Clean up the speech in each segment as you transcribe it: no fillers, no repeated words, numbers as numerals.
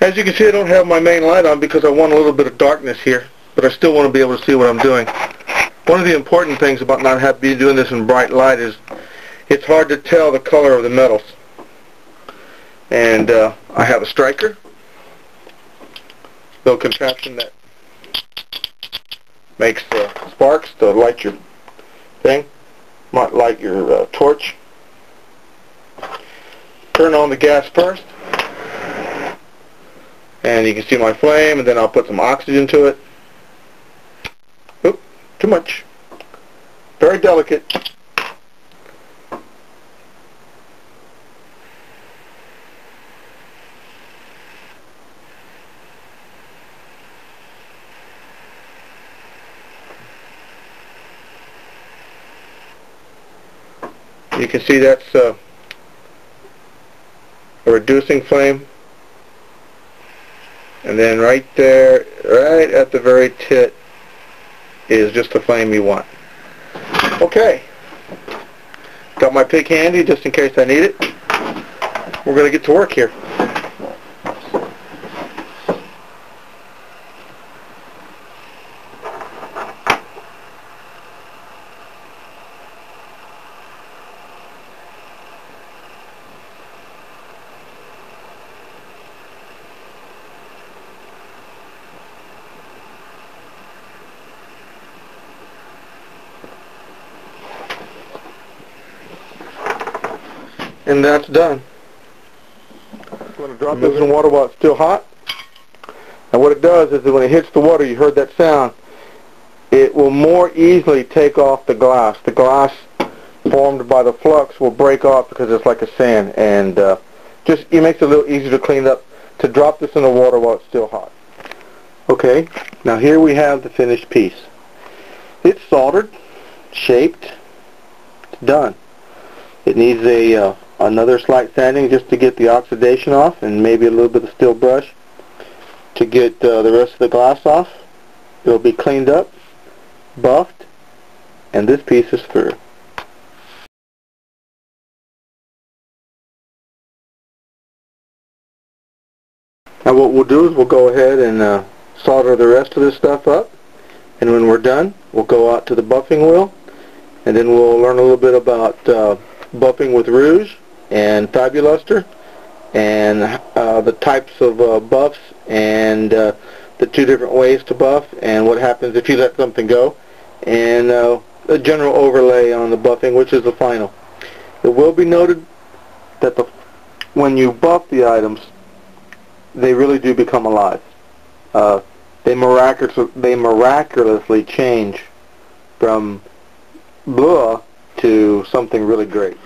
As you can see, I don't have my main light on because I want a little bit of darkness here, but I still want to be able to see what I'm doing. One of the important things about not having doing this in bright light is it's hard to tell the color of the metals. And I have a striker. The contraption that makes the sparks to light your thing, might light your torch. Turn on the gas first, and you can see my flame, and then I'll put some oxygen to it. Oop, too much. Very delicate. You can see that's a reducing flame. And then right there, right at the very tip, is just the flame you want. Okay. Got my pick handy just in case I need it. We're going to get to work here. And that's done. I'm going to drop this in water while it's still hot. And what it does is that when it hits the water, you heard that sound, it will more easily take off the glass. The glass formed by the flux will break off because it's like a sand, and just it makes it a little easier to clean up, to drop this in the water while it's still hot. Okay, now here we have the finished piece. It's soldered, shaped, it's done. It needs a another slight sanding just to get the oxidation off, and maybe a little bit of steel brush to get the rest of the glass off. It'll be cleaned up, buffed, and this piece is through. Now what we'll do is we'll go ahead and solder the rest of this stuff up, and when we're done, we'll go out to the buffing wheel, and then we'll learn a little bit about buffing with rouge and Faible Luster, and the types of buffs, and the two different ways to buff, and what happens if you let something go, and a general overlay on the buffing, which is the final. It will be noted that when you buff the items, they really do become alive. They miraculously change from blue to something really great.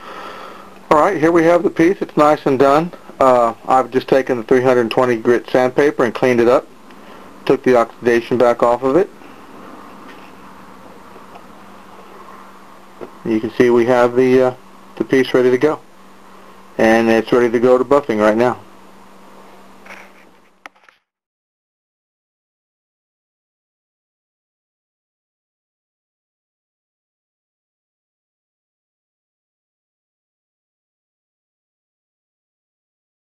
Alright, here we have the piece. It's nice and done. I've just taken the 320 grit sandpaper and cleaned it up. Took the oxidation back off of it. You can see we have the piece ready to go. And it's ready to go to buffing right now.